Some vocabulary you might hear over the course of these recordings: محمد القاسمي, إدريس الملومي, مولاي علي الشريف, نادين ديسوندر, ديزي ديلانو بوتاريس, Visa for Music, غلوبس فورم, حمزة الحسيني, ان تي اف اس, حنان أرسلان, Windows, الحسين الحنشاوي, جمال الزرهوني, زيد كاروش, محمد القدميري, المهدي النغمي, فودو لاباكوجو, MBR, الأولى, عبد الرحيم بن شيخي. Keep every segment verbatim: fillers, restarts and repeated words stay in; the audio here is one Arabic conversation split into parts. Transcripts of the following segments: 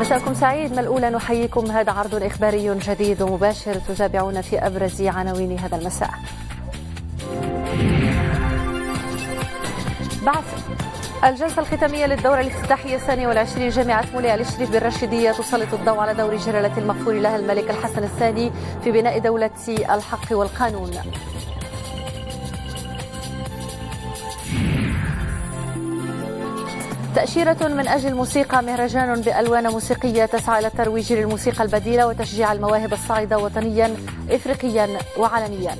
مساءكم سعيد. ما الأولى نحييكم، هذا عرض إخباري جديد ومباشر تتابعون في أبرز عناوين هذا المساء. بعث الجلسة الختامية للدورة الافتتاحية الثانية والعشرين جامعة مولاي علي الشريف بالرشيدية تسلط الضوء على دور جلالة المغفور لها الملك الحسن الثاني في بناء دولة الحق والقانون. تأشيرة من أجل موسيقى، مهرجان بألوان موسيقية تسعى إلى الترويج للموسيقى البديلة وتشجيع المواهب الصاعدة وطنيا إفريقيا وعالميا.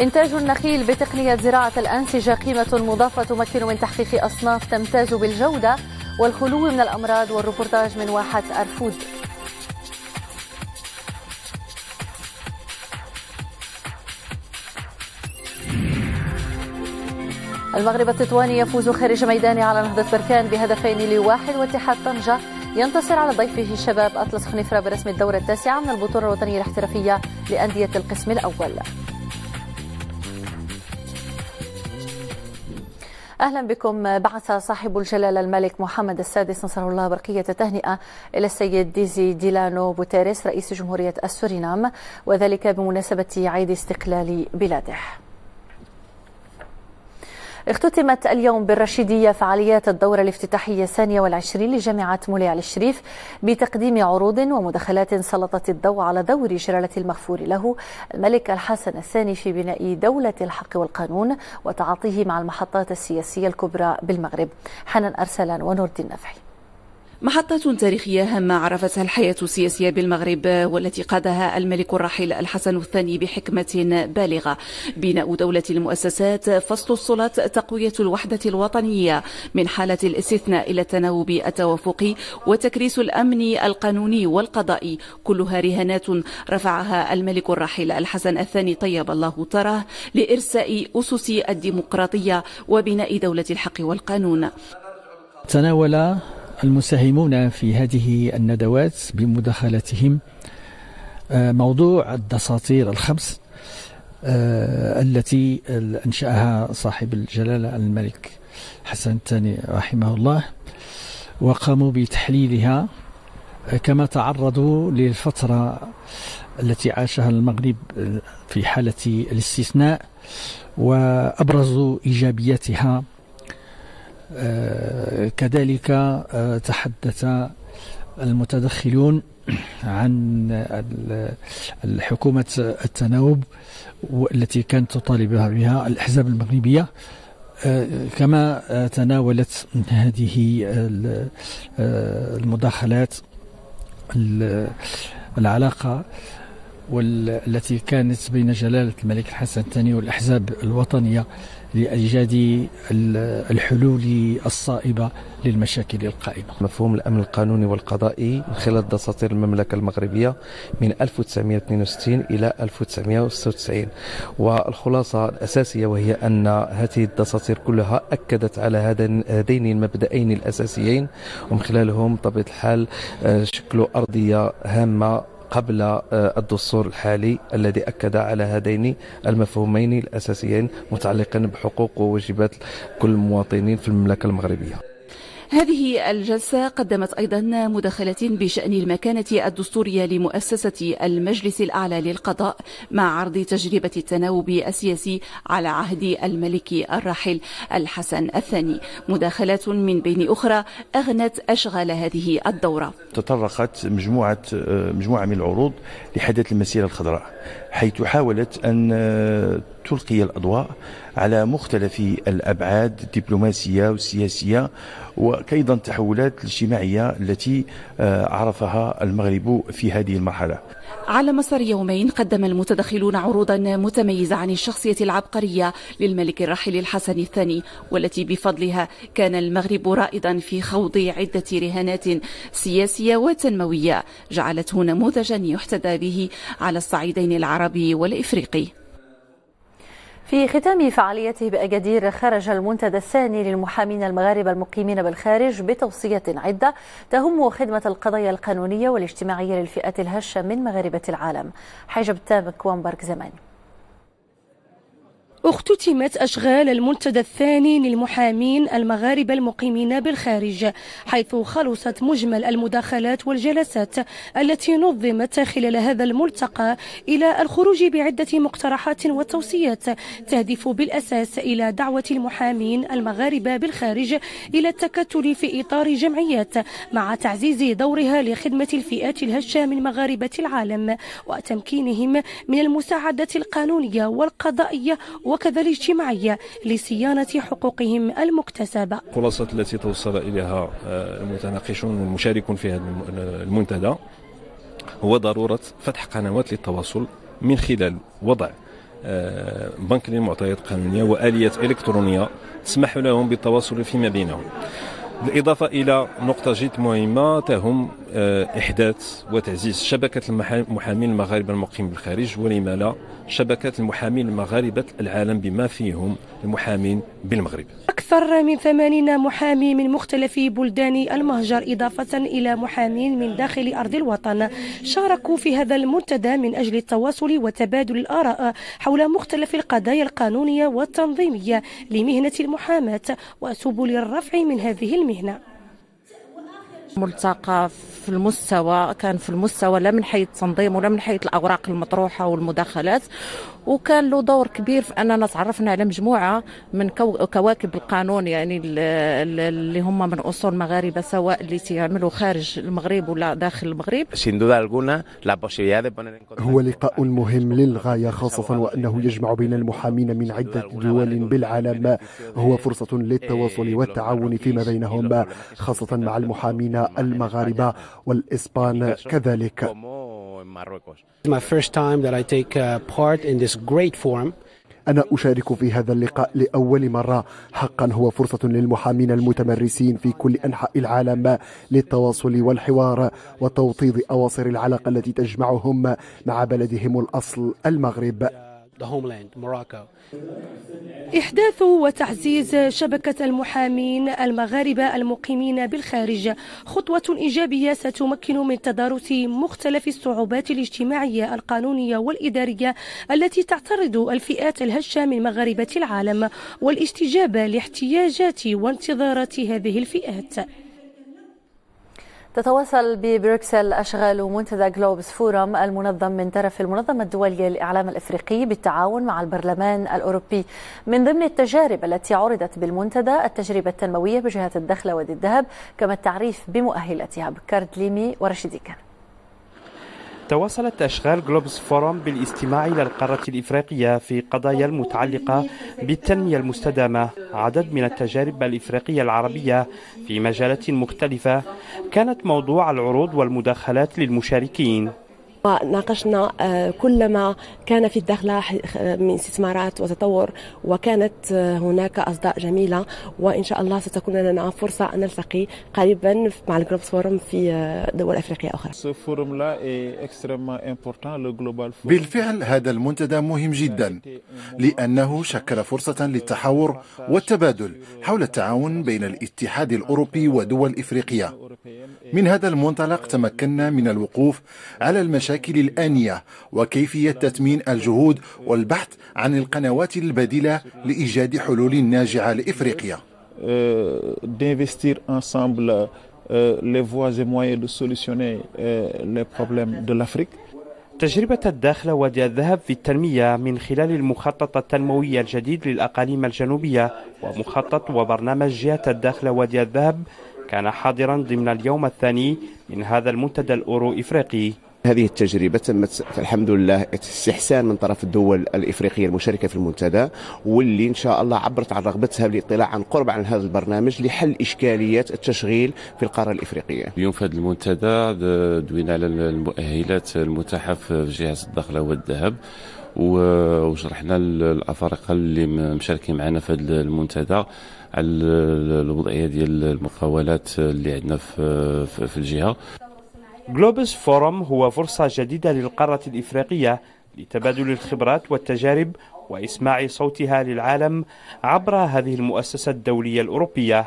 إنتاج النخيل بتقنية زراعة الأنسجة قيمة مضافة تمكن من تحقيق أصناف تمتاز بالجودة والخلو من الأمراض، والربورتاج من واحة أرفود. المغرب التطواني يفوز خارج ميدانه على نهضة بركان بهدفين لواحد، واتحاد طنجة ينتصر على ضيفه الشباب أطلس خنيفرة برسم الدورة التاسعة من البطولة الوطنية الاحترافية لأندية القسم الأول. أهلا بكم. بعث صاحب الجلالة الملك محمد السادس نصره الله برقية تهنئة إلى السيد ديزي ديلانو بوتاريس رئيس جمهورية السورينام، وذلك بمناسبة عيد استقلال بلاده. اختتمت اليوم بالرشيدية فعاليات الدورة الافتتاحية الثانية والعشرين لجامعة مولاي علي الشريف بتقديم عروض ومداخلات سلطت الضوء على دور جلالة المغفور له الملك الحسن الثاني في بناء دولة الحق والقانون وتعاطيه مع المحطات السياسية الكبرى بالمغرب. حنان أرسلان ونور الدين نفعي. محطة تاريخية هامة عرفتها الحياة السياسية بالمغرب والتي قادها الملك الراحل الحسن الثاني بحكمة بالغة. بناء دولة المؤسسات، فصل السلط، تقوية الوحدة الوطنية من حالة الاستثناء إلى التناوب التوافقي، وتكريس الأمن القانوني والقضائي، كلها رهانات رفعها الملك الراحل الحسن الثاني طيب الله ثراه لإرساء أسس الديمقراطية وبناء دولة الحق والقانون. تناول المساهمون في هذه الندوات بمداخلاتهم موضوع الدساطير الخمس التي أنشأها صاحب الجلالة الملك حسن الثاني رحمه الله، وقاموا بتحليلها، كما تعرضوا للفترة التي عاشها المغرب في حالة الاستثناء وأبرزوا إيجابياتها. كذلك تحدث المتدخلون عن الحكومة التناوب والتي كانت تطالبها بها الأحزاب المغربية، كما تناولت هذه المداخلات العلاقة والتي كانت بين جلالة الملك الحسن الثاني والأحزاب الوطنية لإيجاد الحلول الصائبة للمشاكل القائمة. مفهوم الأمن القانوني والقضائي من خلال دساتير المملكة المغربية من ألف وتسعمئة واثنين وستين إلى ألف وتسعمئة وستة وتسعين، والخلاصة الأساسية وهي أن هذه الدساتير كلها أكدت على هذين المبدئين الأساسيين، ومن خلالهم بطبيعة الحال شكلوا أرضية هامة قبل الدستور الحالي الذي أكد على هذين المفهومين الأساسيين متعلقين بحقوق وواجبات كل المواطنين في المملكة المغربية. هذه الجلسة قدمت أيضا مداخلات بشأن المكانة الدستورية لمؤسسة المجلس الأعلى للقضاء مع عرض تجربة التناوب السياسي على عهد الملك الراحل الحسن الثاني. مداخلات من بين أخرى أغنت أشغال هذه الدورة. تطرقت مجموعة مجموعة من العروض لحدث المسيرة الخضراء، حيث حاولت أن تلقي الأضواء على مختلف الأبعاد الدبلوماسية والسياسية وأيضا التحولات الاجتماعية التي عرفها المغرب في هذه المرحلة. على مسار يومين قدم المتدخلون عروضا متميزة عن الشخصية العبقرية للملك الراحل الحسن الثاني، والتي بفضلها كان المغرب رائدا في خوض عدة رهانات سياسية وتنموية جعلته نموذجا يحتذى به على الصعيدين العربي والإفريقي. في ختام فعاليته بأكادير، خرج المنتدى الثاني للمحامين المغاربة المقيمين بالخارج بتوصية عدة تهم خدمة القضايا القانونية والاجتماعية للفئات الهشة من مغاربة العالم. حاجب تام كوانبرك زمان. اختتمت أشغال المنتدى الثاني للمحامين المغاربة المقيمين بالخارج، حيث خلصت مجمل المداخلات والجلسات التي نظمت خلال هذا الملتقى إلى الخروج بعدة مقترحات وتوصيات تهدف بالأساس إلى دعوة المحامين المغاربة بالخارج إلى التكتل في إطار جمعيات مع تعزيز دورها لخدمة الفئات الهشة من مغاربة العالم وتمكينهم من المساعدة القانونية والقضائية وكذا الاجتماعية لصيانة حقوقهم المكتسبة. الخلاصات التي توصل إليها المتناقشون والمشاركون في هذا المنتدى هو ضرورة فتح قنوات للتواصل من خلال وضع بنك للمعطيات القانونية وآليات إلكترونية تسمح لهم بالتواصل فيما بينهم، بالإضافة إلى نقطة جد مهمة تهم إحداث وتعزيز شبكة المحامين المغاربة المقيم بالخارج ولما لا شبكة المحامين المغاربة العالم بما فيهم المحامين بالمغرب. أكثر من ثمانين محامي من مختلف بلدان المهجر إضافة إلى محامين من داخل أرض الوطن شاركوا في هذا المنتدى من أجل التواصل وتبادل الآراء حول مختلف القضايا القانونية والتنظيمية لمهنة المحاماة وسبل الرفع من هذه المهنة. ملتقى في المستوى كان في المستوى لا من حيث التنظيم ولا من حيث الأوراق المطروحة والمداخلات، وكان له دور كبير في أننا تعرفنا على مجموعة من كواكب القانون، يعني اللي هم من أصول مغاربة سواء اللي تعملوا خارج المغرب ولا داخل المغرب. هو لقاء مهم للغاية خاصة وأنه يجمع بين المحامين من عدة دول بالعالم، هو فرصة للتواصل والتعاون فيما بينهم خاصة مع المحامين المغاربة والإسبان كذلك. أنا أشارك في هذا اللقاء لأول مرة، حقا هو فرصة للمحامين المتمرسين في كل أنحاء العالم للتواصل والحوار وتوطيد أواصر العلاقة التي تجمعهم مع بلدهم الأصل المغرب. إحداث وتعزيز شبكة المحامين المغاربة المقيمين بالخارج خطوة إيجابية ستمكن من تدارس مختلف الصعوبات الاجتماعية القانونية والإدارية التي تعترض الفئات الهشة من مغاربة العالم والاستجابة لاحتياجات وانتظارات هذه الفئات. تتواصل ببروكسل أشغال منتدى غلوبس فورم المنظم من طرف المنظمة الدولية للإعلام الإفريقي بالتعاون مع البرلمان الأوروبي. من ضمن التجارب التي عرضت بالمنتدى التجربة التنموية بجهة الدخلة وادي الذهب كما التعريف بمؤهلاتها. بكر دليمي ورشيدي كان. تواصلت أشغال غلوبس فورم بالاستماع إلى القارة الإفريقية في قضايا المتعلقة بالتنمية المستدامة، عدد من التجارب الإفريقية العربية في مجالات مختلفة كانت موضوع العروض والمداخلات للمشاركين. ناقشنا كل ما كان في الدخلة من استثمارات وتطور، وكانت هناك أصداء جميلة، وإن شاء الله ستكون لنا فرصة أن نلتقي قريبا مع الغلوبس فورم في دول أفريقية أخرى. بالفعل هذا المنتدى مهم جدا لأنه شكل فرصة للتحاور والتبادل حول التعاون بين الاتحاد الأوروبي ودول إفريقية. من هذا المنطلق تمكنا من الوقوف على المشاكل المشاكل الآنية وكيفية تثمين الجهود والبحث عن القنوات البديلة لإيجاد حلول ناجعة لإفريقيا. تجربة الداخلة وادي الذهب في التنمية من خلال المخطط التنموي الجديد للأقاليم الجنوبية ومخطط وبرنامج جهة الداخلة وادي الذهب كان حاضرا ضمن اليوم الثاني من هذا المنتدى الأورو إفريقي. هذه التجربة تمت الحمد لله استحسان من طرف الدول الإفريقية المشاركة في المنتدى، واللي إن شاء الله عبرت عن رغبتها بالاطلاع عن قرب عن هذا البرنامج لحل إشكاليات التشغيل في القارة الإفريقية. اليوم في هذا المنتدى دوينا على المؤهلات المتاحة في جهة الدخلة والذهب وشرحنا الأفارقة اللي مشاركين معنا في هذا المنتدى على الوضعية ديال المقاولات اللي عندنا في, في الجهة. غلوبس فورم هو فرصة جديدة للقارة الإفريقية لتبادل الخبرات والتجارب وإسماع صوتها للعالم عبر هذه المؤسسة الدولية الأوروبية.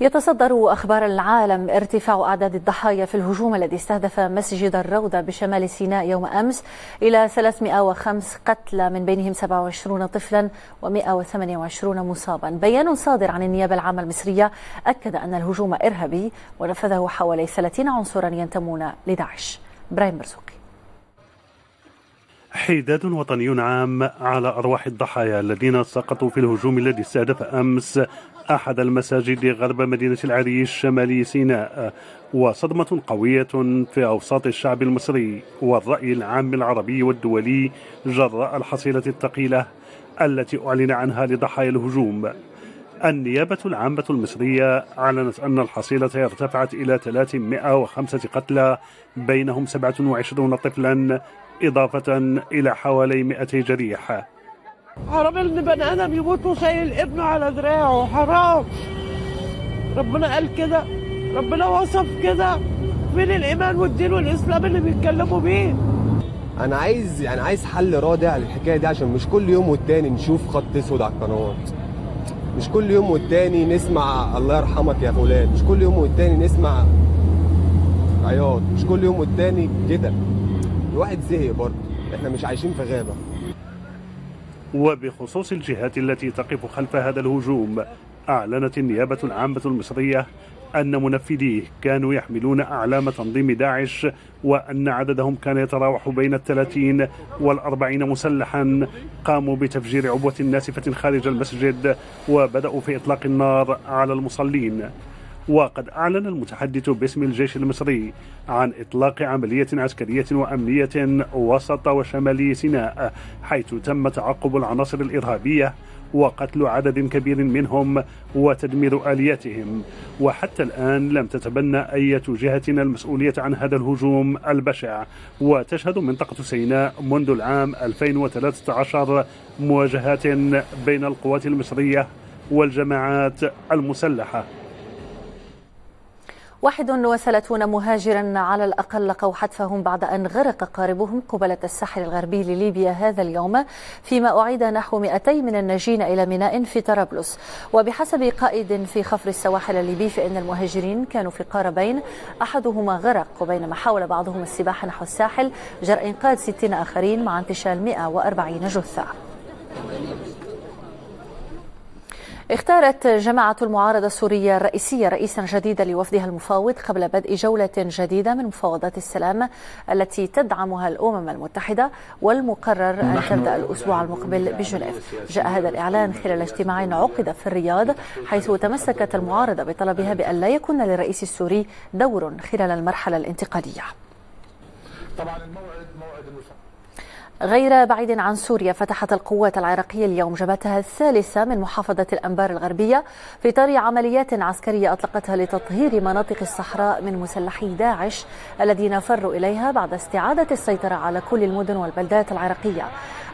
يتصدر أخبار العالم ارتفاع أعداد الضحايا في الهجوم الذي استهدف مسجد الروضة بشمال سيناء يوم أمس إلى ثلاثمئة وخمسة قتلى من بينهم سبعة وعشرين طفلا ومئة وثمانية وعشرين مصابا. بيان صادر عن النيابة العامة المصرية أكد أن الهجوم إرهابي ونفذه حوالي ثلاثين عنصرا ينتمون لداعش. إبراهيم مرزوقي. حداد وطني عام على أرواح الضحايا الذين سقطوا في الهجوم الذي استهدف أمس أحد المساجد غرب مدينة العريش شمال سيناء، وصدمة قوية في أوساط الشعب المصري والرأي العام العربي والدولي جراء الحصيلة الثقيلة التي أعلن عنها لضحايا الهجوم. النيابة العامة المصرية أعلنت أن الحصيلة ارتفعت إلى ثلاثمئة وخمسة قتلى بينهم سبعة وعشرين طفلا، إضافة إلى حوالي مئتي جريح. حرام إن بني آدم يموت وشايل ابنه على دراعه، حرام. ربنا قال كده، ربنا وصف كده. فين الإيمان والدين والإسلام اللي بيتكلموا بيه؟ أنا عايز أنا عايز حل رادع للحكاية دي، عشان مش كل يوم والتاني نشوف خط أسود على القنوات. مش كل يوم والتاني نسمع الله يرحمك يا فلان، مش كل يوم والتاني نسمع عياط، مش كل يوم والتاني كده. الواحد زهق برضه، احنا مش عايشين في غابه. وبخصوص الجهات التي تقف خلف هذا الهجوم، اعلنت النيابه العامه المصريه ان منفذيه كانوا يحملون اعلام تنظيم داعش، وان عددهم كان يتراوح بين الثلاثين والاربعين مسلحا، قاموا بتفجير عبوه ناسفه خارج المسجد وبداوا في اطلاق النار على المصلين. وقد أعلن المتحدث باسم الجيش المصري عن إطلاق عملية عسكرية وأمنية وسط وشمال سيناء، حيث تم تعقب العناصر الإرهابية وقتل عدد كبير منهم وتدمير آلياتهم. وحتى الآن لم تتبنى أي جهة المسؤولية عن هذا الهجوم البشع، وتشهد منطقة سيناء منذ العام ألفين وثلاثة عشر مواجهات بين القوات المصرية والجماعات المسلحة. واحد وثلاثون مهاجرا على الأقل لقوا حتفهم بعد أن غرق قاربهم قبالة الساحل الغربي لليبيا هذا اليوم، فيما أعيد نحو مئتي من الناجين إلى ميناء في طرابلس. وبحسب قائد في خفر السواحل الليبي فإن المهاجرين كانوا في قاربين، أحدهما غرق وبينما حاول بعضهم السباحة نحو الساحل جرء إنقاذ ستين آخرين مع انتشال مئة وأربعين جثة. اختارت جماعة المعارضة السورية الرئيسية رئيسا جديدا لوفدها المفاوض قبل بدء جولة جديدة من مفاوضات السلام التي تدعمها الأمم المتحدة، والمقرر أن تبدأ الأسبوع المقبل بجنيف. جاء هذا الإعلان خلال اجتماع عقد في الرياض، حيث تمسكت المعارضة بطلبها بأن لا يكون للرئيس السوري دور خلال المرحلة الانتقالية. طبعا الموعد موعد المفاوض. غير بعيد عن سوريا، فتحت القوات العراقية اليوم جبهتها الثالثة من محافظة الأنبار الغربية في إطار عمليات عسكرية أطلقتها لتطهير مناطق الصحراء من مسلحي داعش الذين فروا إليها بعد استعادة السيطرة على كل المدن والبلدات العراقية.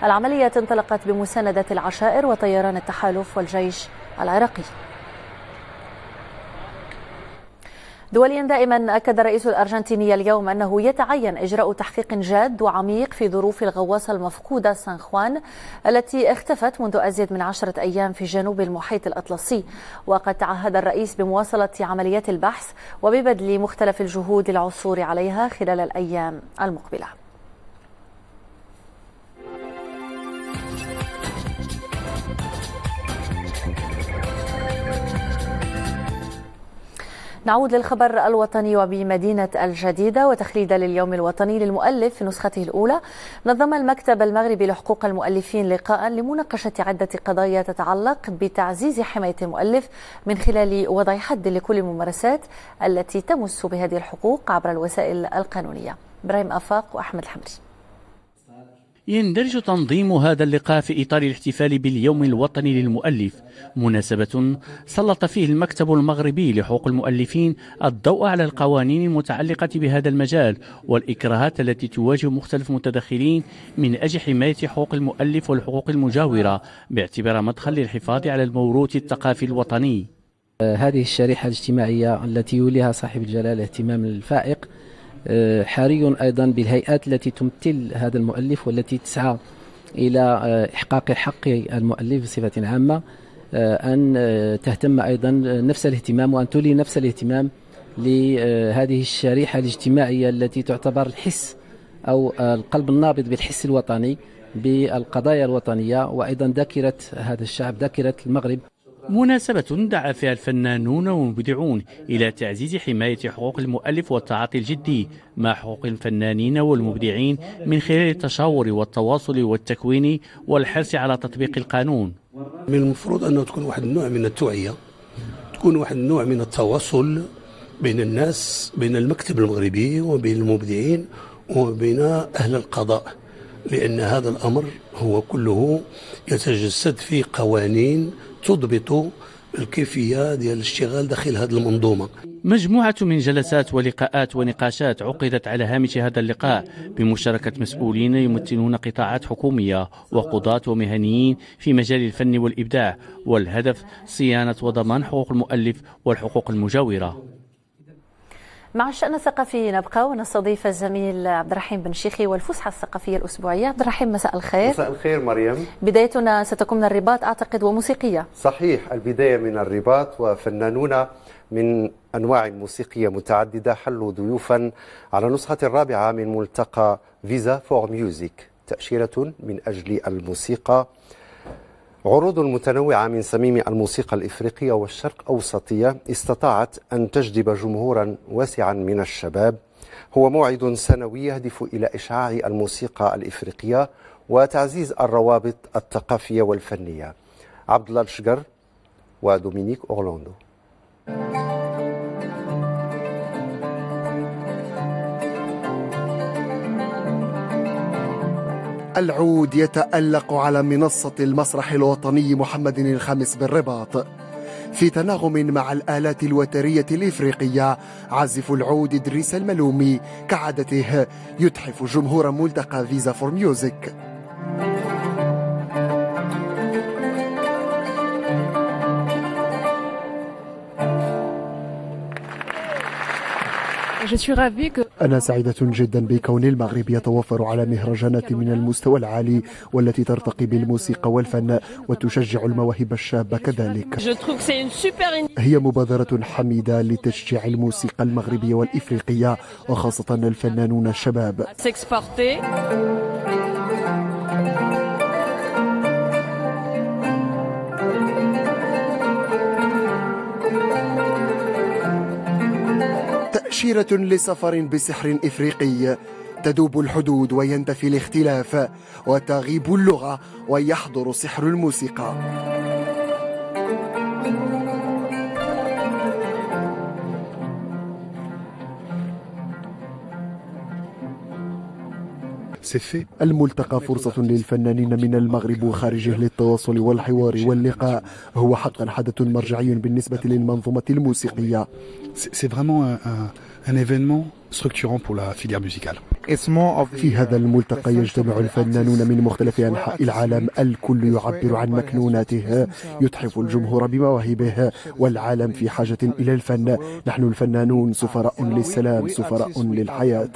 العملية انطلقت بمساندة العشائر وطيران التحالف والجيش العراقي. دوليا دائما، أكد الرئيس الأرجنتيني اليوم أنه يتعين إجراء تحقيق جاد وعميق في ظروف الغواصة المفقودة سان خوان التي اختفت منذ أزيد من عشرة أيام في جنوب المحيط الأطلسي. وقد تعهد الرئيس بمواصلة عمليات البحث وببذل مختلف الجهود للعثور عليها خلال الأيام المقبلة. نعود للخبر الوطني وبمدينة الجديدة. وتخليدا لليوم الوطني للمؤلف في نسخته الأولى، نظم المكتب المغربي لحقوق المؤلفين لقاء لمناقشة عدة قضايا تتعلق بتعزيز حماية المؤلف من خلال وضع حد لكل الممارسات التي تمس بهذه الحقوق عبر الوسائل القانونية. إبراهيم أفاق وأحمد الحمري. يندرج تنظيم هذا اللقاء في إطار الاحتفال باليوم الوطني للمؤلف، مناسبة سلط فيه المكتب المغربي لحقوق المؤلفين الضوء على القوانين المتعلقة بهذا المجال والإكراهات التي تواجه مختلف المتدخلين من أجل حماية حقوق المؤلف والحقوق المجاورة، باعتبارها مدخل للحفاظ على الموروث الثقافي الوطني. هذه الشريحة الاجتماعية التي يوليها صاحب الجلالة اهتمام الفائق، حري أيضا بالهيئات التي تمثل هذا المؤلف والتي تسعى إلى إحقاق حق المؤلف بصفة عامة، أن تهتم أيضا نفس الاهتمام وأن تولي نفس الاهتمام لهذه الشريحة الاجتماعية التي تعتبر الحس أو القلب النابض بالحس الوطني بالقضايا الوطنية وأيضا ذاكرة هذا الشعب ذاكرة المغرب. مناسبة دعا فيها الفنانون والمبدعون إلى تعزيز حماية حقوق المؤلف والتعاطي الجدي مع حقوق الفنانين والمبدعين من خلال التشاور والتواصل والتكوين والحرص على تطبيق القانون. من المفروض أنه تكون واحد النوع من التوعية، تكون واحد النوع من التواصل بين الناس، بين المكتب المغربي وبين المبدعين وبين أهل القضاء، لأن هذا الأمر هو كله يتجسد في قوانين تضبط الكيفية ديال الاشتغال داخل هذه المنظومة. مجموعة من جلسات ولقاءات ونقاشات عقدت على هامش هذا اللقاء بمشاركة مسؤولين يمثلون قطاعات حكومية وقضاة ومهنيين في مجال الفن والإبداع، والهدف صيانة وضمان حقوق المؤلف والحقوق المجاورة. مع الشأن الثقافي نبقى ونستضيف الزميل عبد الرحيم بن شيخي والفسحة الثقافية الأسبوعية. عبد الرحيم مساء الخير. مساء الخير مريم. بدايتنا ستكون من الرباط أعتقد وموسيقية. صحيح، البداية من الرباط وفنانون من أنواع موسيقية متعددة حلوا ضيوفا على نسخة الرابعة من ملتقى فيزا فور ميوزيك، تأشيرة من أجل الموسيقى، عروض متنوعة من صميم الموسيقى الإفريقية والشرق أوسطية استطاعت أن تجذب جمهورا واسعا من الشباب. هو موعد سنوي يهدف إلى إشعاع الموسيقى الإفريقية وتعزيز الروابط الثقافية والفنية. عبد الله الشجر ودومينيك أورلاندو. العود يتألق على منصة المسرح الوطني محمد الخامس بالرباط. في تناغم مع الآلات الوترية الإفريقية عازف العود إدريس الملومي كعادته يتحف جمهور ملتقى فيزا فور ميوزك. أنا سعيدة جدا بكون المغرب يتوفر على مهرجانات من المستوى العالي والتي ترتقي بالموسيقى والفن وتشجع المواهب الشابة كذلك. هي مبادرة حميدة لتشجيع الموسيقى المغربية والإفريقية وخاصة الفنانون الشباب. تأشيرة لسفر بسحر إفريقي، تذوب الحدود وينتفي الاختلاف وتغيب اللغة ويحضر سحر الموسيقى. الملتقى فرصة للفنانين من المغرب وخارجه للتواصل والحوار واللقاء، هو حقا حدث مرجعي بالنسبة للمنظومة الموسيقية. في هذا الملتقى يجتمع الفنانون من مختلف أنحاء العالم، الكل يعبر عن مكنوناته، يتحف الجمهور بمواهبه، والعالم في حاجة إلى الفن. نحن الفنانون سفراء للسلام، سفراء للحياة.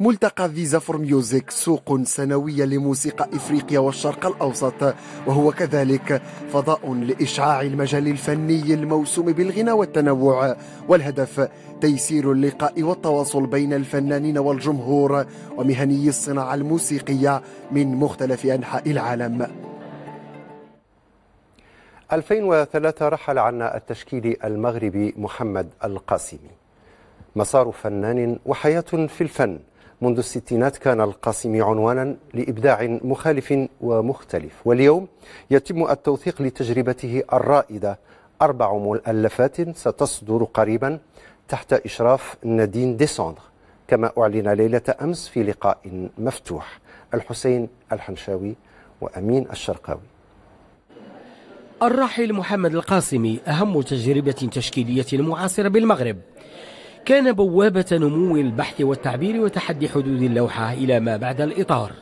ملتقى فيزا فور ميوزك سوق سنوية لموسيقى إفريقيا والشرق الأوسط، وهو كذلك فضاء لإشعاع المجال الفني الموسوم بالغنى والتنوع، والهدف تيسير اللقاء والتواصل بين الفنانين والجمهور ومهني الصناعة الموسيقية من مختلف أنحاء العالم. ألفين وثلاثة رحل عنا التشكيل المغربي محمد القاسمي. مسار فنان وحياة في الفن. منذ الستينات كان القاسمي عنوانا لإبداع مخالف ومختلف، واليوم يتم التوثيق لتجربته الرائدة. أربع مؤلفات ستصدر قريبا تحت إشراف نادين ديسوندر، كما أعلن ليلة أمس في لقاء مفتوح. الحسين الحنشاوي وأمين الشرقاوي. الراحل محمد القاسمي أهم تجربة تشكيلية معاصرة بالمغرب، كان بوابة نمو البحث والتعبير وتحدي حدود اللوحة إلى ما بعد الإطار.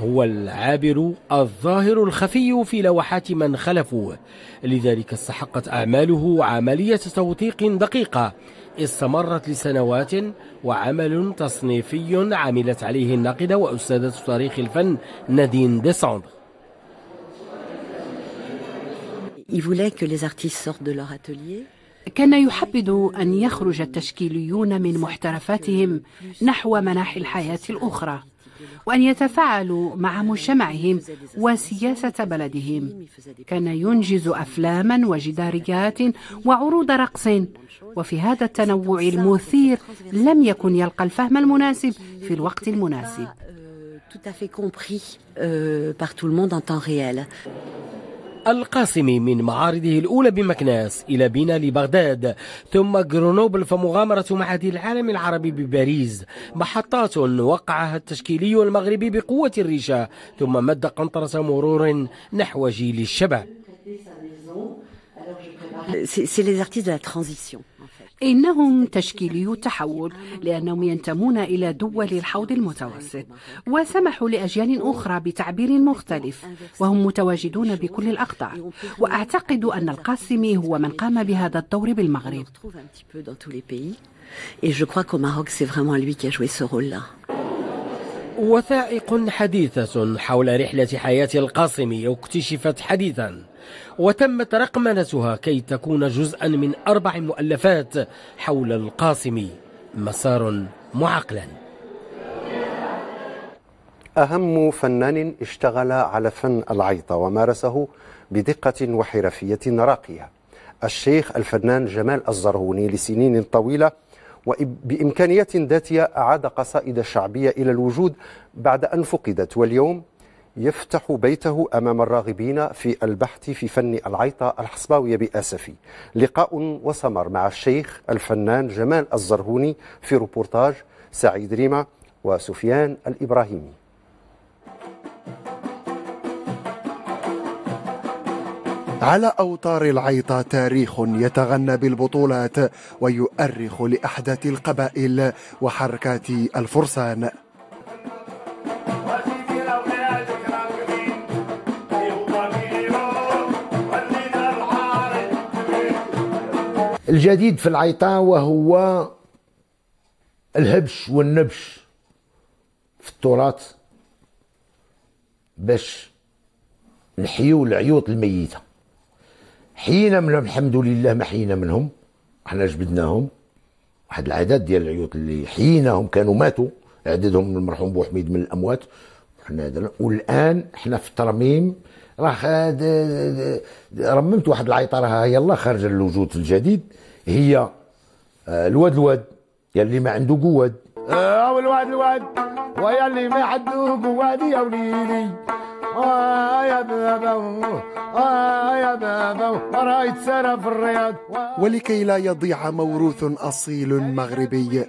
هو العابر الظاهر الخفي في لوحات من خلفوه، لذلك استحقت أعماله عملية توثيق دقيقة استمرت لسنوات، وعمل تصنيفي عملت عليه الناقدة وأستاذة تاريخ الفن نادين ديسوندر. كان يحبذ أن يخرج التشكيليون من محترفاتهم نحو مناحي الحياة الأخرى، وأن يتفاعلوا مع مجتمعهم وسياسة بلدهم. كان ينجز أفلاما وجداريات وعروض رقص، وفي هذا التنوع المثير لم يكن يلقى الفهم المناسب في الوقت المناسب. القاسمي من معارضه الأولى بمكناس إلى بينا لبغداد، ثم جرونوبل، فمغامرة معهد العالم العربي بباريس. محطات وقعها التشكيلي المغربي بقوة الريشة، ثم مد قنطرة مرور نحو جيل الشباب. إنهم تشكيلي التحول، لأنهم ينتمون إلى دول الحوض المتوسط، وسمحوا لأجيال أخرى بتعبير مختلف، وهم متواجدون بكل الأقطار. وأعتقد أن القاسمي هو من قام بهذا الدور بالمغرب. وثائق حديثة حول رحلة حياة القاسمي اكتشفت حديثا، وتمت رقمنتها كي تكون جزءا من أربع مؤلفات حول القاسمي، مسار معقلا. أهم فنان اشتغل على فن العيطة ومارسه بدقة وحرفية راقية الشيخ الفنان جمال الزرهوني لسنين طويلة، وبإمكانية ذاتية أعاد قصائد الشعبية إلى الوجود بعد أن فقدت، واليوم يفتح بيته أمام الراغبين في البحث في فن العيطة الحصباوية بأسفي. لقاء وسمر مع الشيخ الفنان جمال الزرهوني في روبورتاج سعيد ريمة وسفيان الإبراهيمي. على أوتار العيطة تاريخ يتغنى بالبطولات ويؤرخ لأحداث القبائل وحركات الفرسان. الجديد في العيطة وهو الهبش والنبش في التراث باش نحيو العيوط الميتة. حيينا منهم الحمد لله، ما حيينا منهم احنا، جبدناهم واحد العدد ديال العيوط اللي حييناهم كانوا ماتوا عددهم، المرحوم بوحميد من الاموات حنا. والان حنا في الترميم، راه رممت واحد العيطه راها هي الله خارجه للوجود الجديد، هي الواد الواد يا اللي ما عنده قواد، او الواد الواد ويا اللي ما عنده قواد يا وليدي، آه يا بابا آه يا بابا راه يتسرى في الرياض. ولكي لا يضيع موروث أصيل مغربي،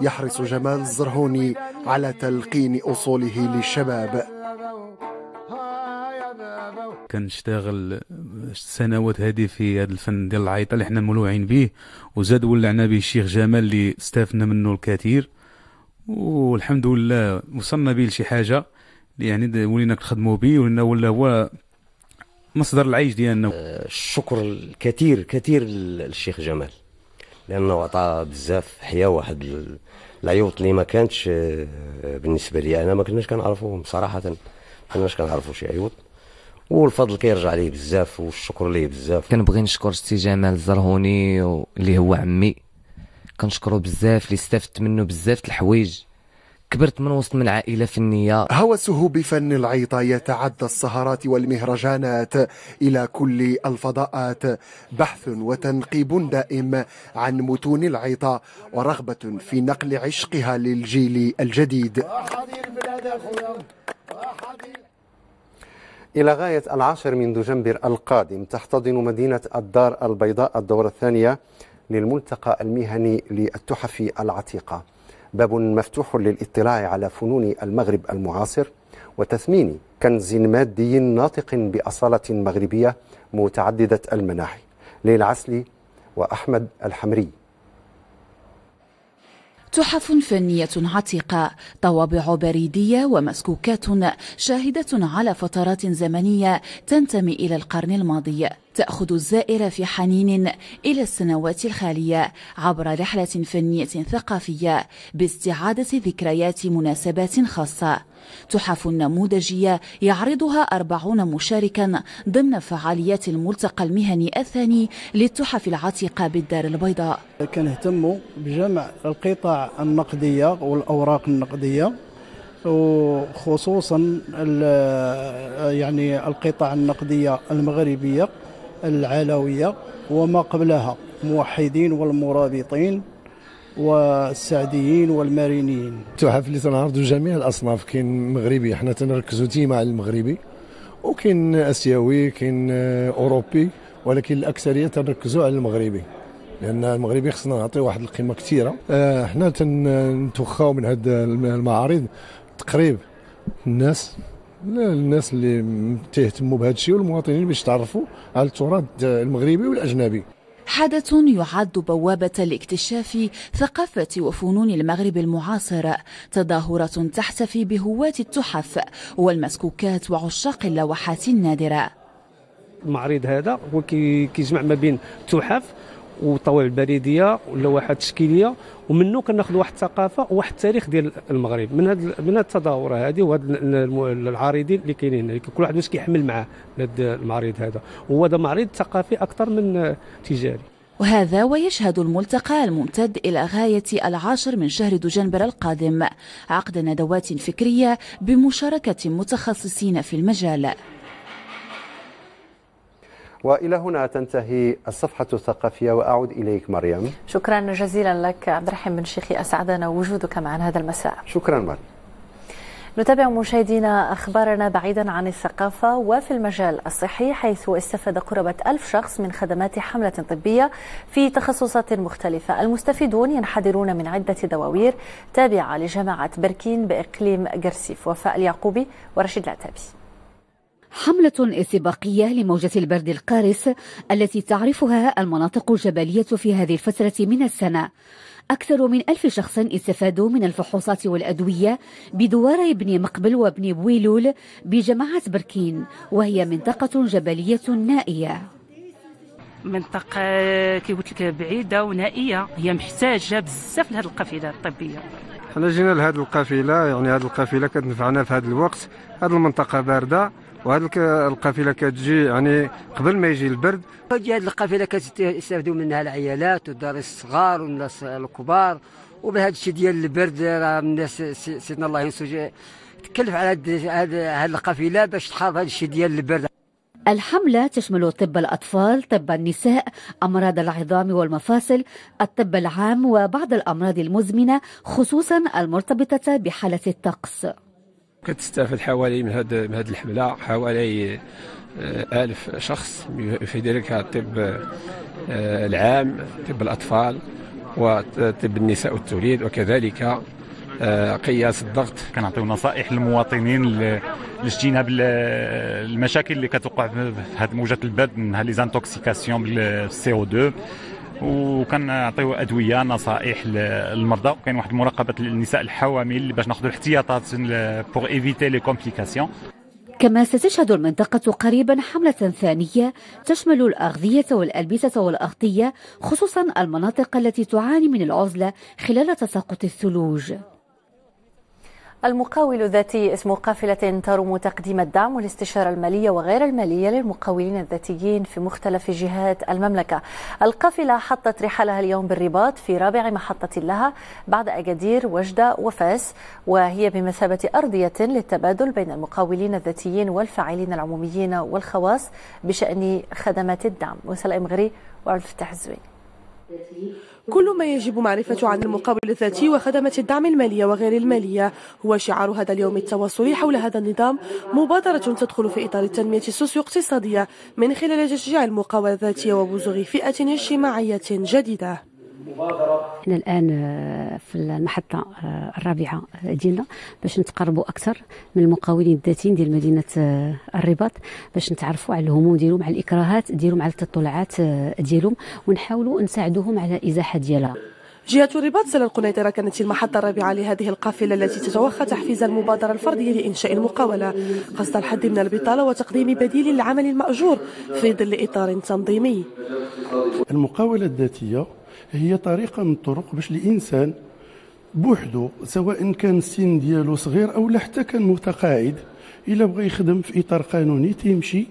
يحرص جمال الزرهوني على تلقين أصوله للشباب. كنشتغل سنوات هذه في هذا الفن ديال العيطة اللي حنا مولوعين به، وزاد ولعنا به الشيخ جمال اللي استفدنا منه الكثير، والحمد لله وصلنا به لشي حاجة يعني ولينا نخدموا به، ولينا ولا هو مصدر العيش ديالنا. الشكر الكثير كثير للشيخ جمال، لانه عطى بزاف، حيا واحد العيوط اللي ما كانتش بالنسبه لي انا، ما كناش كنعرفوهم صراحه، ما كناش كنعرفوا شي عيوط، والفضل كيرجع ليه بزاف والشكر ليه بزاف. كنبغي نشكر السي جمال الزرهوني اللي هو عمي، كنشكرو بزاف اللي استفدت منه بزاف الحوايج، كبرت من وسط من عائلة فنية. هوسه بفن العيطة يتعدى السهرات والمهرجانات إلى كل الفضاءات، بحث وتنقيب دائم عن متون العيطة ورغبة في نقل عشقها للجيل الجديد. إلى غاية العاشر من دجنبر القادم تحتضن مدينة الدار البيضاء الدورة الثانية للملتقى المهني للتحف العتيقة، باب مفتوح للاطلاع على فنون المغرب المعاصر وتثمين كنز مادي ناطق بأصالة مغربية متعددة المناحي. ليلى عسلي وأحمد الحمري. تحف فنية عتيقة، طوابع بريدية ومسكوكات شاهدة على فترات زمنية تنتمي إلى القرن الماضي. تأخذ الزائر في حنين إلى السنوات الخالية عبر رحلة فنية ثقافية باستعادة ذكريات مناسبات خاصة. تحف نموذجية يعرضها أربعون مشاركا ضمن فعاليات الملتقى المهني الثاني للتحف العتيقة بالدار البيضاء. كنهتموا بجمع القطع النقدية والأوراق النقدية، وخصوصا يعني القطع النقدية المغربية العلوية وما قبلها، موحدين والمرابطين والسعديين والمارينيين. التحف اللي تنعرضوا جميع الاصناف، كاين مغربي، حنا تنركزوا ديما على المغربي، وكاين اسيوي، كاين اوروبي، ولكن الاكثريه تنركزوا على المغربي، لان المغربي خصنا نعطيو واحد القيمه كثيره. حنا تنتوخاو من هاد المعارض تقريب الناس الناس اللي تهتموا بهذا الشيء والمواطنين باش تعرفوا على التراث المغربي والاجنبي. حدث يعد بوابة لاكتشاف ثقافة وفنون المغرب المعاصر، تظاهرة تحتفي بهواة التحف والمسكوكات وعشاق اللوحات النادرة. المعرض هذا هو كيجمع ما بين التحف والطوابع البريدية واللوحات التشكيلية، ومنه كناخذ واحد الثقافة وواحد التاريخ ديال المغرب من هاد من هاد التظاهرة هذه وهاد العارضين اللي كاينين هنا، كل واحد واش كيحمل معاه هذا المعرض. هذا هو هذا معرض ثقافي أكثر من تجاري. وهذا ويشهد الملتقى الممتد إلى غاية العاشر من شهر دجنبر القادم عقد ندوات فكرية بمشاركة متخصصين في المجال. وإلى هنا تنتهي الصفحة الثقافية وأعود إليك مريم. شكرا جزيلا لك عبد الرحيم بن شيخي، أسعدنا وجودك معنا هذا المساء. شكرا مريم. نتابع مشاهدينا أخبارنا بعيدا عن الثقافة وفي المجال الصحي، حيث استفاد قرابة ألف شخص من خدمات حملة طبية في تخصصات مختلفة. المستفيدون ينحدرون من عدة دواوير تابعة لجماعة بركين بإقليم جرسيف. وفاء اليعقوبي ورشيد العتابي. حملة استباقية لموجة البرد القارس التي تعرفها المناطق الجبلية في هذه الفترة من السنة. أكثر من ألف شخص استفادوا من الفحوصات والأدوية بدوار بن مقبل وبن بويلول بجماعة بركين، وهي منطقة جبلية نائية. منطقة كي قلت لك بعيدة ونائية، هي محتاجة بزاف لهذه القافلة الطبية. حنا جينا لهذه القافلة، يعني هذه القافلة كتنفعنا في هذا الوقت. هذه المنطقة باردة، وهذه القافله كتجي يعني قبل ما يجي البرد. هذه القافله كتستافدوا منها العيالات والدار الصغار والناس الكبار. وبهذا الشيء ديال البرد راه الناس سيدنا الله ينسوج تكلف على هذه القافله باش تحافظ هذا الشيء ديال البرد. الحملة تشمل طب الأطفال، طب النساء، أمراض العظام والمفاصل، الطب العام، وبعض الأمراض المزمنة خصوصا المرتبطة بحالة الطقس. كتستافد حوالي من هذه من هذه الحمله حوالي ألف شخص، في ذلك الطب العام، طب الأطفال، وطب النساء والتوليد، وكذلك قياس الضغط. كنعطيو نصائح للمواطنين الاجتناب المشاكل اللي كتوقع في هذه موجة البرد، منها لي زانتوكسيكاسيون بالسي او اثنين، وكنعطيو ادويه، نصائح للمرضى، وكاين واحد مراقبه للنساء الحوامل باش ناخذوا الاحتياطات بوغ ايفيتي لي كومبليكاسيون. كما ستشهد المنطقه قريبا حمله ثانيه تشمل الاغذيه والالبسه والاغطيه، خصوصا المناطق التي تعاني من العزله خلال تساقط الثلوج. المقاول الذاتي اسم قافلة ترم تقديم الدعم والاستشارة المالية وغير المالية للمقاولين الذاتيين في مختلف جهات المملكة. القافلة حطت رحلها اليوم بالرباط في رابع محطة لها بعد أكادير وجدة وفاس، وهي بمثابة أرضية للتبادل بين المقاولين الذاتيين والفاعلين العموميين والخواص بشأن خدمات الدعم. وسلاء مغري وعبد الفتاح الزويني. كل ما يجب معرفة عن المقاول الذاتي وخدمة الدعم المالية وغير المالية هو شعار هذا اليوم التواصلي حول هذا النظام، مبادرة تدخل في إطار التنمية السوسيو-اقتصادية من خلال تشجيع المقاولة الذاتية وبزوغ فئة اجتماعية جديدة. احنا الان في المحطه الرابعه ديالنا باش نتقربوا اكثر من المقاولين الذاتيين ديال مدينه الرباط، باش نتعرفوا على الهموم ديالهم، على الاكراهات ديالهم، على التطلعات ديالهم، ونحاولوا نساعدوهم على الازاحه ديالها. جهة رباط سلا القنيطرة كانت المحطة الرابعة لهذه القافلة التي تتوخى تحفيز المبادرة الفردية لإنشاء المقاولة قصد الحد من البطالة وتقديم بديل للعمل المأجور في ظل إطار تنظيمي. المقاولة الذاتية هي طريقة من الطرق باش الإنسان بوحده سواء كان السن ديالو صغير أو لا حتى كان متقاعد إلا بغى يخدم في إطار قانوني تيمشي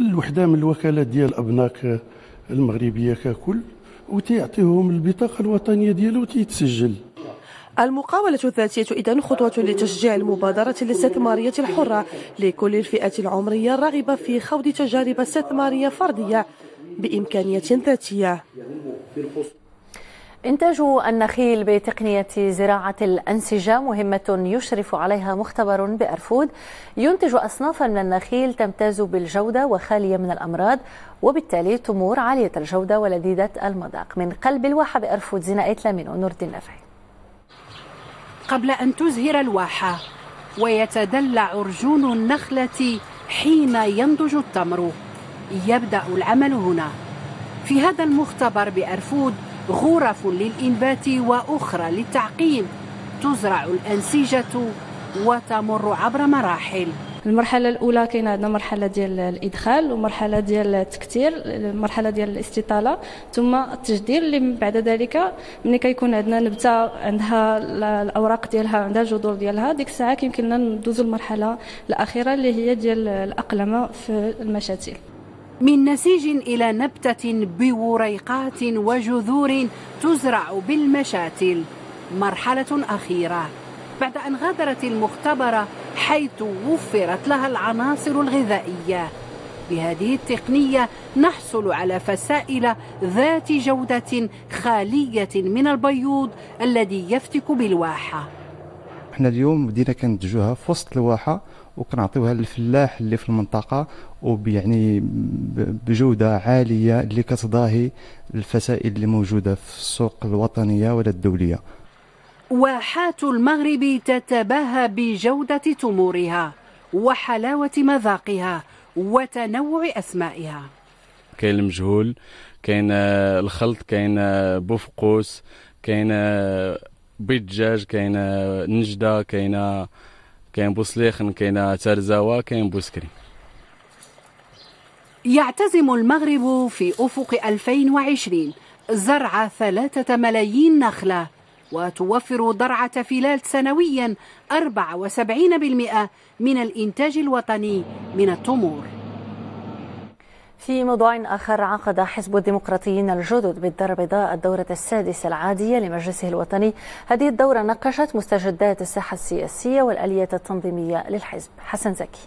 الوحدة من الوكالات ديال أبناك المغربية ككل وتعطيهم البطاقة الوطنية ديالو وتيتسجل. المقاولة الذاتية إذن خطوة لتشجيع المبادرة الاستثمارية الحرة لكل الفئات العمرية الراغبة في خوض تجارب استثمارية فردية بإمكانية ذاتية. إنتاج النخيل بتقنية زراعة الأنسجة مهمة يشرف عليها مختبر بأرفود ينتج أصنافا من النخيل تمتاز بالجودة وخالية من الأمراض وبالتالي تمور عالية الجودة ولذيذة المذاق. من قلب الواحة بأرفود زينة إتلامين ونور الدين نافعي. قبل أن تزهر الواحة ويتدلع عرجون النخلة حين ينضج التمر يبدأ العمل هنا في هذا المختبر بأرفود. غرف للإنبات وأخرى للتعقيم تزرع الأنسجة وتمر عبر مراحل. المرحلة الأولى كاين عندنا مرحلة ديال الإدخال ومرحلة ديال التكثير، المرحلة ديال الاستطالة ثم التجدير اللي من بعد ذلك ملي كيكون عندنا نبتة عندها الأوراق ديالها عندها الجذور ديالها ديك الساعة كيمكن لنا ندوزو المرحلة الأخيرة اللي هي ديال الأقلمة في المشاتل. من نسيج إلى نبتة بوريقات وجذور تزرع بالمشاتل، مرحلة أخيرة بعد أن غادرت المختبر حيث وفرت لها العناصر الغذائية. بهذه التقنية نحصل على فسائل ذات جودة خالية من البيوض الذي يفتك بالواحة. احنا اليوم بدينا كندجوها في وسط الواحة وكنعطيوها للفلاح اللي في المنطقة وبيعني بجودة عالية اللي كتضاهي الفسائل اللي موجودة في السوق الوطنية ولا الدولية. واحات المغرب تتباهى بجودة تمورها وحلاوة مذاقها وتنوع أسمائها. كاين المجهول، كاين الخلط، كاين بوفقوس، كاين بيض دجاج، كاين نجدة، كاين كاين بوسليخن، كاين ترزاوة، كاين بوسكري. يعتزم المغرب في أفق ألفين وعشرين زرع ثلاثة ملايين نخلة وتوفر ضرعة فيلالت سنويا أربعة وسبعين بالمئة من الإنتاج الوطني من التمور. في موضوع آخر عقد حزب الديمقراطيين الجدد بالدار البيضاء الدورة السادسة العادية لمجلسه الوطني. هذه الدورة ناقشت مستجدات الساحة السياسية والآلية التنظيمية للحزب. حسن زكي.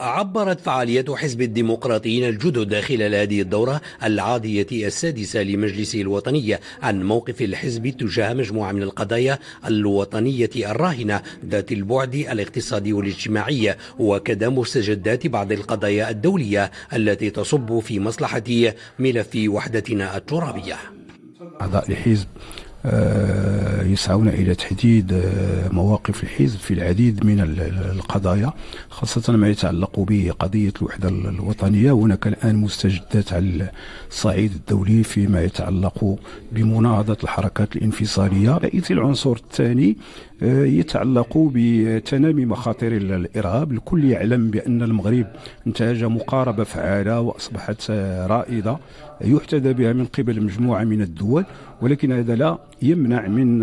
عبرت فعالية حزب الديمقراطيين الجدد خلال هذه الدورة العادية السادسة لمجلسه الوطني عن موقف الحزب تجاه مجموعة من القضايا الوطنية الراهنة ذات البعد الاقتصادي والاجتماعي وكذا مستجدات بعض القضايا الدولية التي تصب في مصلحة ملف وحدتنا الترابية. أعضاء الحزب يسعون إلى تحديد مواقف الحزب في العديد من القضايا خاصة ما يتعلق بقضية الوحدة الوطنية. هناك الآن مستجدات على الصعيد الدولي فيما يتعلق بمناهضة الحركات الانفصالية. رئيس العنصر الثاني يتعلق بتنامي مخاطر الإرهاب. الكل يعلم بأن المغرب انتهج مقاربة فعالة وأصبحت رائدة يحتذى بها من قبل مجموعة من الدول، ولكن هذا لا يمنع من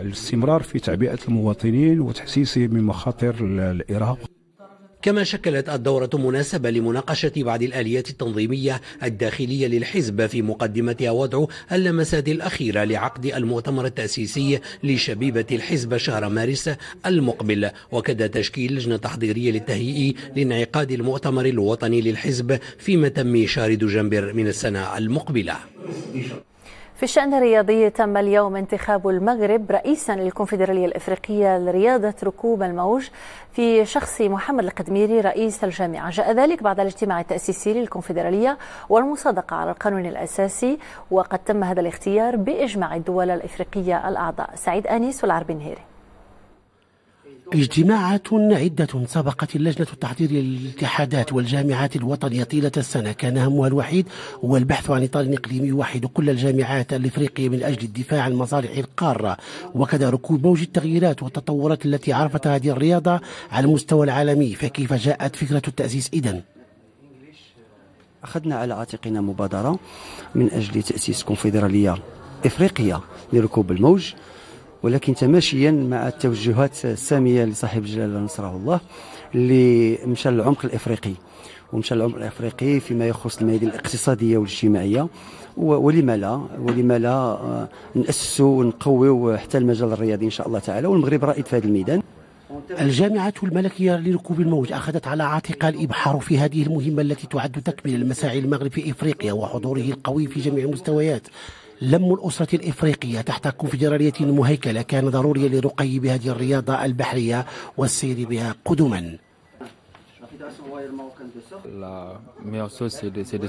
الاستمرار في تعبئة المواطنين وتحسيسهم من مخاطر الإرهاب. كما شكلت الدورة مناسبة لمناقشة بعض الآليات التنظيمية الداخلية للحزب في مقدمتها وضع اللمسات الأخيرة لعقد المؤتمر التأسيسي لشبيبة الحزب شهر مارس المقبل وكذا تشكيل لجنة تحضيرية للتهيئ لانعقاد المؤتمر الوطني للحزب في متم شهر دجنبر من السنة المقبلة. في الشأن الرياضي تم اليوم انتخاب المغرب رئيسا للكونفدرالية الإفريقية لرياضة ركوب الموج في شخص محمد القدميري رئيس الجامعة. جاء ذلك بعد الاجتماع التأسيسي للكونفدرالية والمصادقة على القانون الأساسي وقد تم هذا الاختيار بإجماع الدول الإفريقية الأعضاء. سعيد أنيس والعربي نهيري. اجتماعات عدة سبقت اللجنة التحضيرية للاتحادات والجامعات الوطنية طيلة السنة كان همها الوحيد هو البحث عن إطار إقليمي يوحد كل الجامعات الإفريقية من أجل الدفاع عن مصالح القارة، وكذا ركوب موج التغييرات والتطورات التي عرفتها هذه الرياضة على المستوى العالمي، فكيف جاءت فكرة التأسيس إذن؟ أخذنا على عاتقنا مبادرة من أجل تأسيس كونفدرالية إفريقية لركوب الموج، ولكن تماشيا مع التوجهات السامية لصاحب جلالة نصره الله اللي مشى للعمق الإفريقي ومشى للعمق الإفريقي فيما يخص الميادين الاقتصادية والاجتماعية، ولما لا ولما لا نأسسوا ونقويوا حتى المجال الرياضي إن شاء الله تعالى، والمغرب رائد في هذا الميدان. الجامعة الملكية لركوب الموج أخذت على عاتقها الإبحار في هذه المهمة التي تعد تكمل مساعي المغرب في إفريقيا وحضوره القوي في جميع المستويات. لم الأسرة الإفريقية تحت كونفدرالية مهيكلة كان ضروريا لرقي بهذه الرياضة البحرية والسير بها قدما.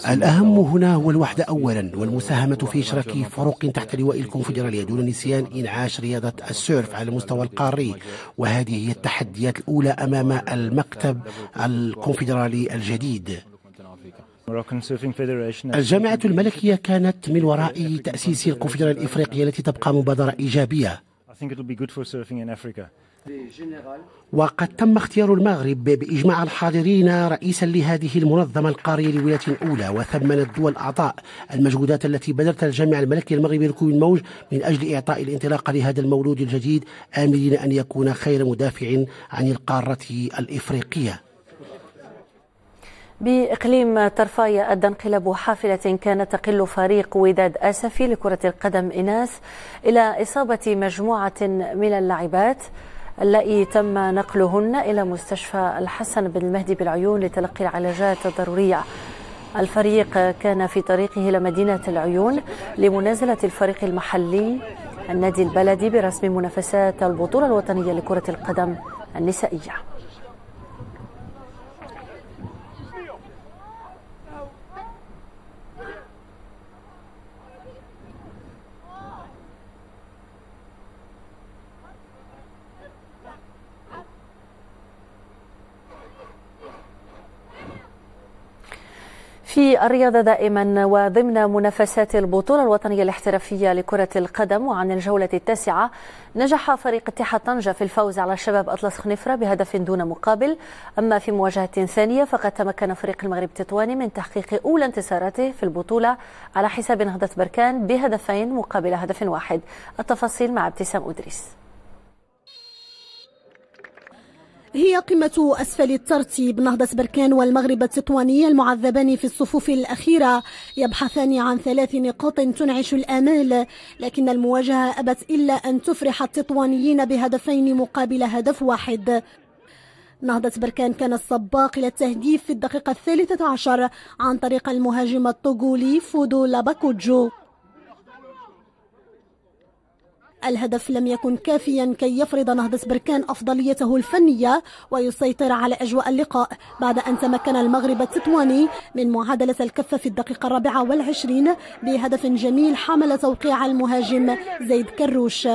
الأهم هنا هو الوحدة أولا والمساهمة في إشراك فروق تحت لواء الكونفدرالية دون نسيان إنعاش رياضة السيرف على المستوى القاري، وهذه هي التحديات الأولى أمام المكتب الكونفدرالي الجديد. الجامعة الملكية كانت من وراء تأسيس الكونفدرالية الإفريقية التي تبقى مبادرة إيجابية، وقد تم اختيار المغرب بإجماع الحاضرين رئيسا لهذه المنظمة القارية لولاة أولى، وثمنت الدول الأعضاء المجهودات التي بذلت الجامعة الملكية المغربية لركوب الموج من أجل إعطاء الانطلاق لهذا المولود الجديد، آملين أن يكون خير مدافع عن القارة الإفريقية. بإقليم طرفاية أدى انقلاب حافلة كان تقل فريق وداد أسفي لكرة القدم إناث إلى إصابة مجموعة من اللاعبات اللائي تم نقلهن إلى مستشفى الحسن بن المهدي بالعيون لتلقي العلاجات الضرورية. الفريق كان في طريقه إلى مدينة العيون لمنازلة الفريق المحلي النادي البلدي برسم منافسات البطولة الوطنية لكرة القدم النسائية. في الرياضة دائما وضمن منافسات البطولة الوطنية الاحترافية لكرة القدم، وعن الجولة التاسعة نجح فريق اتحاد طنجة في الفوز على الشباب أطلس خنفرة بهدف دون مقابل. أما في مواجهة ثانية فقد تمكن فريق المغرب التطواني من تحقيق أولى انتصاراته في البطولة على حساب نهضة بركان بهدفين مقابل هدف واحد. التفاصيل مع ابتسام إدريس. هي قمة أسفل الترتيب، نهضة بركان والمغرب التطواني المعذبان في الصفوف الأخيرة يبحثان عن ثلاث نقاط تنعش الآمال، لكن المواجهة أبت إلا أن تفرح التطوانيين بهدفين مقابل هدف واحد. نهضة بركان كان السباق إلى التهديف في الدقيقة الثالثة عشر عن طريق المهاجم الطوغولي فودو لاباكوجو. الهدف لم يكن كافيا كي يفرض نهضة بركان أفضليته الفنية ويسيطر على أجواء اللقاء، بعد أن تمكن المغرب التطواني من معادلة الكفة في الدقيقة الرابعة والعشرين بهدف جميل حمل توقيع المهاجم زيد كاروش،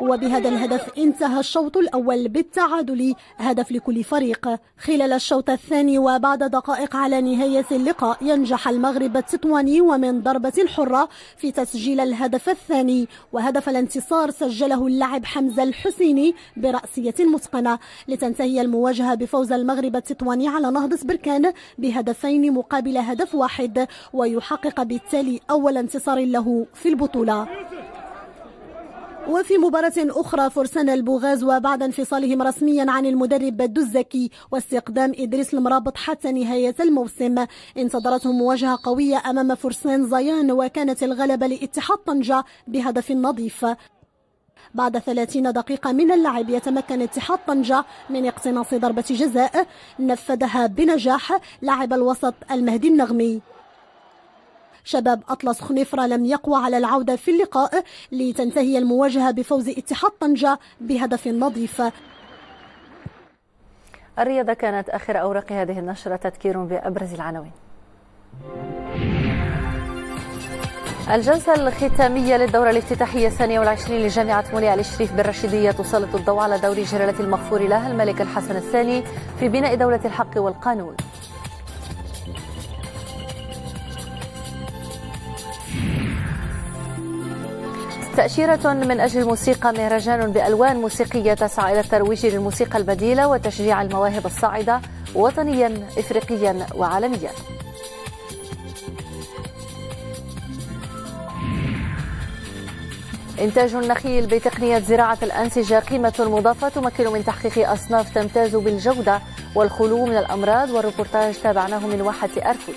وبهذا الهدف انتهى الشوط الأول بالتعادل، هدف لكل فريق. خلال الشوط الثاني وبعد دقائق على نهاية اللقاء ينجح المغرب التطواني ومن ضربة الحرة في تسجيل الهدف الثاني، وهدف الانتصار سجله اللاعب حمزة الحسيني برأسية متقنة، لتنتهي المواجهة بفوز المغرب التطواني على نهضة بركان بهدفين مقابل هدف واحد، ويحقق بالتالي أول انتصار له في البطولة. وفي مباراة أخرى فرسان البوغاز وبعد انفصالهم رسميا عن المدرب الدزكي واستقدام إدريس المرابط حتى نهاية الموسم انتظرتهم مواجهة قوية أمام فرسان زيان، وكانت الغلبة لاتحاد طنجة بهدف نظيف. بعد ثلاثين دقيقة من اللعب يتمكن اتحاد طنجة من اقتناص ضربة جزاء نفذها بنجاح لاعب الوسط المهدي النغمي. شباب أطلس خنفرة لم يقوى على العودة في اللقاء، لتنتهي المواجهة بفوز اتحاد طنجة بهدف نظيف. الرياضة كانت آخر أوراق هذه النشرة، تذكير بأبرز العناوين. الجلسة الختامية للدورة الافتتاحية الثانية والعشرين لجامعة مولاي علي الشريف بالرشيدية تسلط الضوء على دور جلالة المغفور له الملك الحسن الثاني في بناء دولة الحق والقانون. تأشيرة من أجل الموسيقى، مهرجان بألوان موسيقية تسعى إلى الترويج للموسيقى البديلة وتشجيع المواهب الصاعدة وطنيا إفريقيا وعالميا. إنتاج النخيل بتقنية زراعة الأنسجة قيمة مضافة تمكن من تحقيق أصناف تمتاز بالجودة والخلو من الأمراض، والريبورتاج تابعناه من واحة أرفد.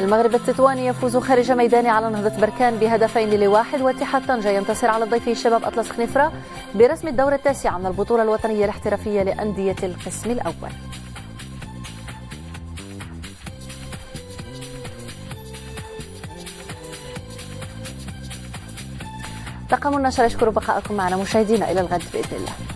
المغرب التطواني يفوز خارج ميدانه على نهضة بركان بهدفين لواحد، واتحاد طنجة ينتصر على الضيف الشباب أطلس خنيفرة برسم الدورة التاسعة من البطولة الوطنية الاحترافية لأندية القسم الأول. طاقم النشر يشكر بقاءكم معنا مشاهدينا، إلى الغد بإذن الله.